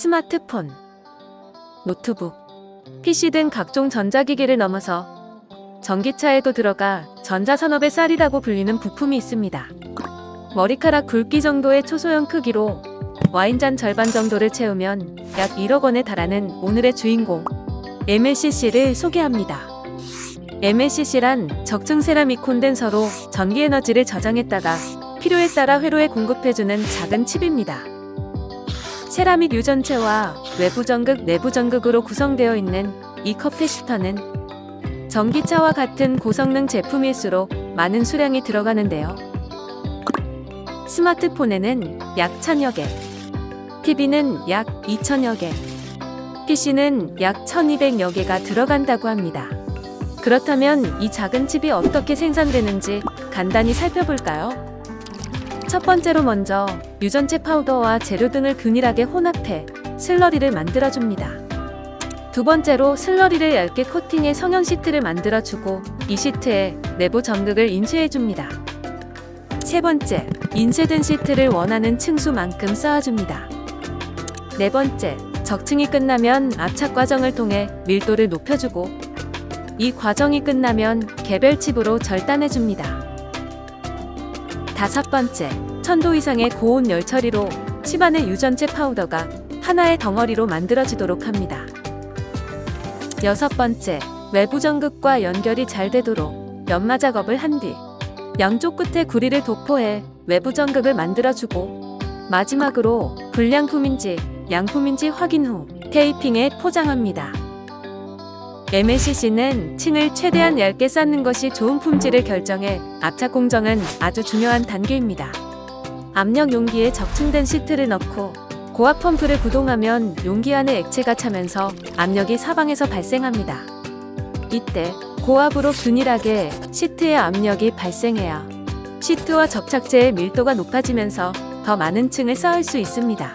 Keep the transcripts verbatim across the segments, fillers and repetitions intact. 스마트폰, 노트북, 피씨 등 각종 전자기기를 넘어서 전기차에도 들어가 전자산업의 쌀이라고 불리는 부품이 있습니다. 머리카락 굵기 정도의 초소형 크기로 와인잔 절반 정도를 채우면 약 일억 원에 달하는 오늘의 주인공 엠엘씨씨를 소개합니다. 엠엘씨씨란 적층세라믹 콘덴서로 전기에너지를 저장했다가 필요에 따라 회로에 공급해주는 작은 칩입니다. 세라믹 유전체와 외부전극, 내부전극으로 구성되어 있는 이 커패시터는 전기차와 같은 고성능 제품일수록 많은 수량이 들어가는데요. 스마트폰에는 약 천여 개, 티비는 약 이천여 개, 피씨는 약 천이백여 개가 들어간다고 합니다. 그렇다면 이 작은 칩이 어떻게 생산되는지 간단히 살펴볼까요? 첫 번째로 먼저 유전체 파우더와 재료 등을 균일하게 혼합해 슬러리를 만들어줍니다. 두 번째로 슬러리를 얇게 코팅해 성형 시트를 만들어주고 이 시트에 내부 전극을 인쇄해줍니다. 세 번째, 인쇄된 시트를 원하는 층수만큼 쌓아줍니다. 네 번째, 적층이 끝나면 압착 과정을 통해 밀도를 높여주고 이 과정이 끝나면 개별 칩으로 절단해줍니다. 다섯 번째, 천도 이상의 고온 열 처리로 칩 안의 유전체 파우더가 하나의 덩어리로 만들어지도록 합니다. 여섯 번째, 외부 전극과 연결이 잘 되도록 연마 작업을 한 뒤 양쪽 끝에 구리를 도포해 외부 전극을 만들어주고 마지막으로 불량품인지 양품인지 확인 후 테이핑에 포장합니다. 엠엘씨씨는 층을 최대한 얇게 쌓는 것이 좋은 품질을 결정해 압착 공정은 아주 중요한 단계입니다. 압력 용기에 적층된 시트를 넣고 고압 펌프를 구동하면 용기 안에 액체가 차면서 압력이 사방에서 발생합니다. 이때 고압으로 균일하게 시트의 압력이 발생해야 시트와 접착제의 밀도가 높아지면서 더 많은 층을 쌓을 수 있습니다.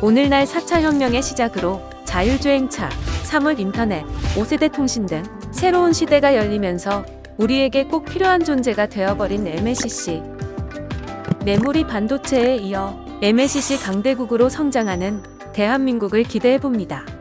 오늘날 사 차 혁명의 시작으로 자율주행차, 사물인터넷, 오 세대 통신 등 새로운 시대가 열리면서 우리에게 꼭 필요한 존재가 되어버린 엠엘씨씨. 메모리 반도체에 이어 엠엘씨씨 강대국으로 성장하는 대한민국을 기대해봅니다.